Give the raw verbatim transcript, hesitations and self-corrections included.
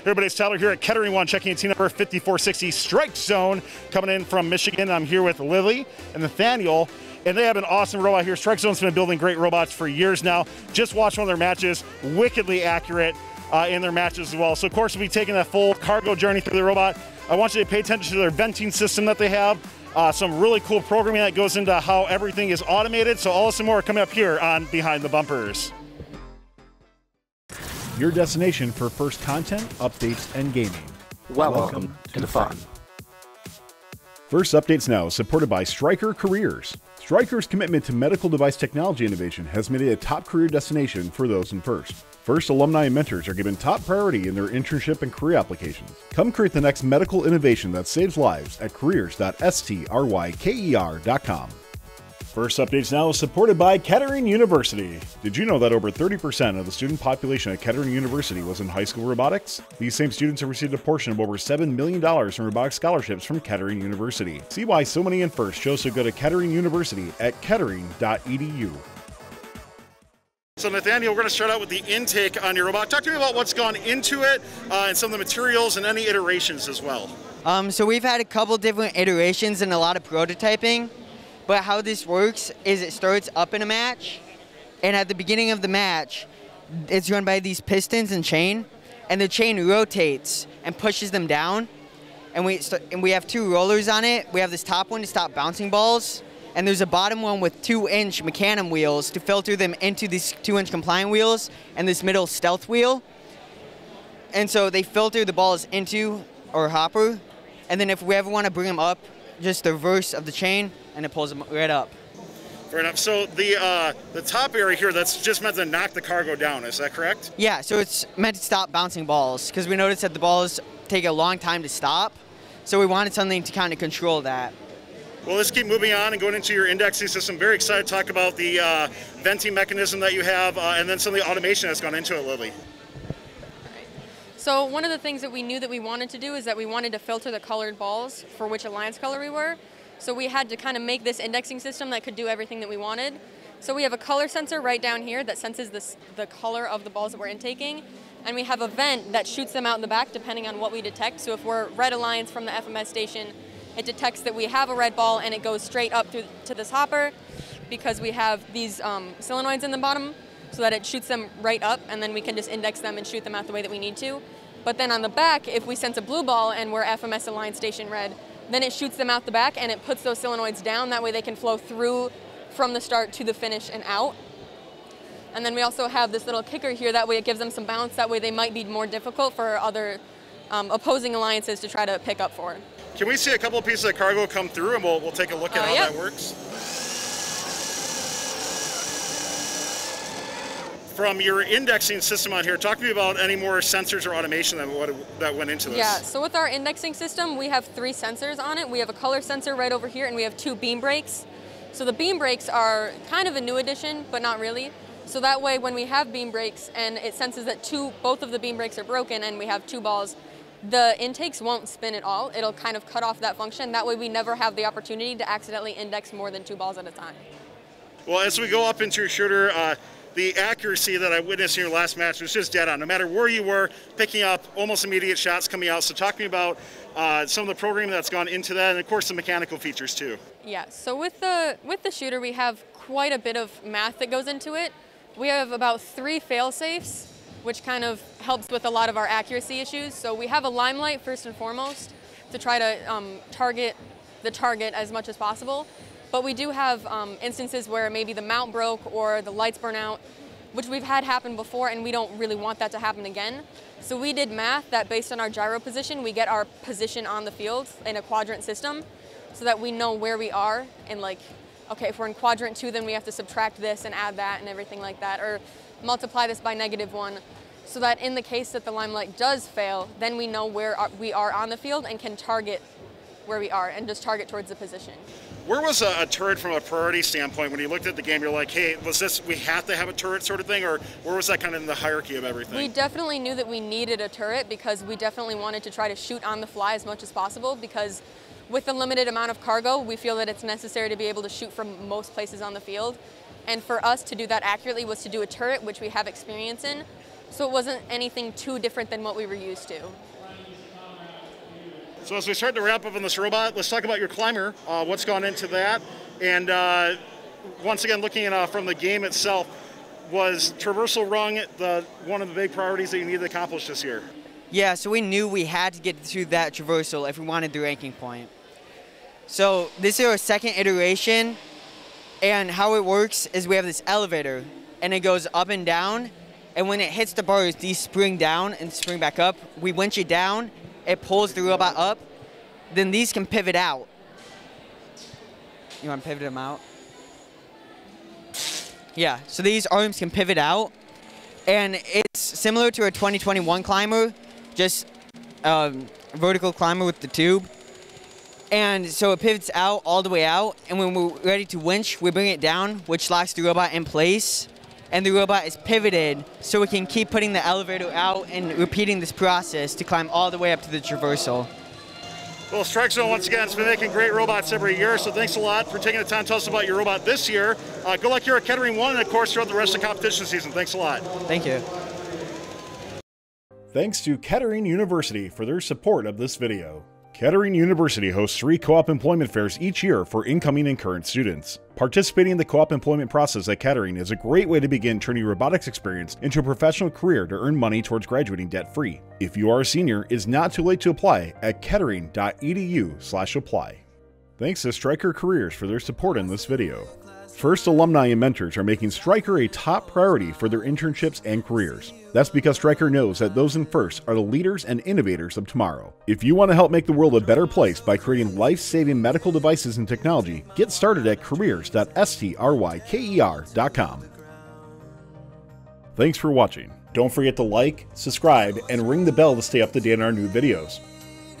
Everybody, it's Tyler here at Kettering One, checking in team number fifty-four sixty Strike Zone, coming in from Michigan. I'm here with Lily and Nathaniel, and they have an awesome robot here. Strike Zone's been building great robots for years now. Just watched one of their matches, wickedly accurate uh, in their matches as well. So of course, we'll be taking that full cargo journey through the robot. I want you to pay attention to their venting system that they have. Uh, some really cool programming that goes into how everything is automated. So all this and more coming up here on Behind the Bumpers. Your destination for FIRST content, updates, and gaming. Welcome, Welcome to, to the fun. FIRST Updates Now is supported by Stryker Careers. Stryker's commitment to medical device technology innovation has made it a top career destination for those in FIRST. FIRST alumni and mentors are given top priority in their internship and career applications. Come create the next medical innovation that saves lives at careers dot stryker dot com. FIRST Updates Now is supported by Kettering University. Did you know that over thirty percent of the student population at Kettering University was in high school robotics? These same students have received a portion of over seven million dollars in robotics scholarships from Kettering University. See why so many in FIRST chose to go to Kettering University at kettering dot e d u. So Nathaniel, we're going to start out with the intake on your robot. Talk to me about what's gone into it uh, and some of the materials and any iterations as well. Um, so we've had a couple different iterations and a lot of prototyping. But how this works is it starts up in a match, and at the beginning of the match, it's run by these pistons and chain, and the chain rotates and pushes them down, and we start, and we have two rollers on it. We have this top one to stop bouncing balls, and there's a bottom one with two-inch mechanum wheels to filter them into these two-inch compliant wheels and this middle stealth wheel. And so they filter the balls into our hopper, and then if we ever want to bring them up, just the reverse of the chain, and it pulls them right up. Fair enough. So the uh, the top area here, that's just meant to knock the cargo down, is that correct? Yeah, so it's meant to stop bouncing balls, because we noticed that the balls take a long time to stop, so we wanted something to kind of control that. Well, let's keep moving on and going into your indexing system. Very excited to talk about the uh, venting mechanism that you have, uh, and then some of the automation that's gone into it, Lily. So one of the things that we knew that we wanted to do is that we wanted to filter the colored balls for which alliance color we were. So we had to kind of make this indexing system that could do everything that we wanted. So we have a color sensor right down here that senses this, the color of the balls that we're intaking. And we have a vent that shoots them out in the back depending on what we detect. So if we're red alliance from the F M S station, it detects that we have a red ball and it goes straight up through to this hopper because we have these um, solenoids in the bottom, so that it shoots them right up, and then we can just index them and shoot them out the way that we need to. But then on the back, if we sense a blue ball and we're F M S Alliance Station Red, then it shoots them out the back and it puts those solenoids down. That way they can flow through from the start to the finish and out. And then we also have this little kicker here. That way it gives them some bounce. That way they might be more difficult for other um, opposing alliances to try to pick up for. Can we see a couple of pieces of cargo come through, and we'll, we'll take a look at uh, how yep. that works? From your indexing system out here, talk to me about any more sensors or automation that, what, that went into this. Yeah, so with our indexing system, we have three sensors on it. We have a color sensor right over here, and we have two beam brakes. So the beam brakes are kind of a new addition, but not really. So that way, when we have beam brakes and it senses that two, both of the beam brakes are broken and we have two balls, the intakes won't spin at all. It'll kind of cut off that function. That way, we never have the opportunity to accidentally index more than two balls at a time. Well, as we go up into your shooter, uh, the accuracy that I witnessed in your last match was just dead on. No matter where you were, picking up almost immediate shots coming out. So talk to me about uh, some of the programming that's gone into that, and of course the mechanical features too. Yeah, so with the, with the shooter, we have quite a bit of math that goes into it. We have about three fail-safes, which kind of helps with a lot of our accuracy issues. So we have a limelight first and foremost to try to um, target the target as much as possible. But we do have um, instances where maybe the mount broke or the lights burn out, which we've had happen before, and we don't really want that to happen again. So we did math that based on our gyro position, we get our position on the field in a quadrant system so that we know where we are. And like, okay, if we're in quadrant two, then we have to subtract this and add that and everything like that, or multiply this by negative one. So that in the case that the limelight does fail, then we know where we are on the field and can target where we are and just target towards the position. Where was a, a turret from a priority standpoint when you looked at the game? You're like, hey, was this, we have to have a turret sort of thing, or where was that kind of in the hierarchy of everything? We definitely knew that we needed a turret because we definitely wanted to try to shoot on the fly as much as possible, because with the limited amount of cargo, we feel that it's necessary to be able to shoot from most places on the field. And for us to do that accurately was to do a turret, which we have experience in. So it wasn't anything too different than what we were used to. So as we start to wrap up on this robot, let's talk about your climber, uh, what's gone into that. And uh, once again, looking at, uh, from the game itself, was traversal rung the, one of the big priorities that you needed to accomplish this year? Yeah, so we knew we had to get to that traversal if we wanted the ranking point. So this is our second iteration, and how it works is we have this elevator, and it goes up and down, and when it hits the bars, these spring down and spring back up. We winch it down, it pulls the robot up, then these can pivot out. You want to pivot them out? Yeah, so these arms can pivot out, and it's similar to a twenty twenty-one climber, just a vertical climber with the tube. And so it pivots out all the way out, and when we're ready to winch, we bring it down, which locks the robot in place, and the robot is pivoted so we can keep putting the elevator out and repeating this process to climb all the way up to the traversal. Well, Strike Zone, once again, has been making great robots every year, so thanks a lot for taking the time to tell us about your robot this year. Uh, good luck here at Kettering One, and of course, throughout the rest of the competition season. Thanks a lot. Thank you. Thanks to Kettering University for their support of this video. Kettering University hosts three co-op employment fairs each year for incoming and current students. Participating in the co-op employment process at Kettering is a great way to begin turning robotics experience into a professional career to earn money towards graduating debt-free. If you are a senior, it's not too late to apply at kettering dot e d u slash apply. Thanks to Stryker Careers for their support in this video. FIRST alumni and mentors are making Stryker a top priority for their internships and careers. That's because Stryker knows that those in FIRST are the leaders and innovators of tomorrow. If you want to help make the world a better place by creating life-saving medical devices and technology, get started at careers dot stryker dot com. Thanks for watching. Don't forget to like, subscribe, and ring the bell to stay up to date on our new videos.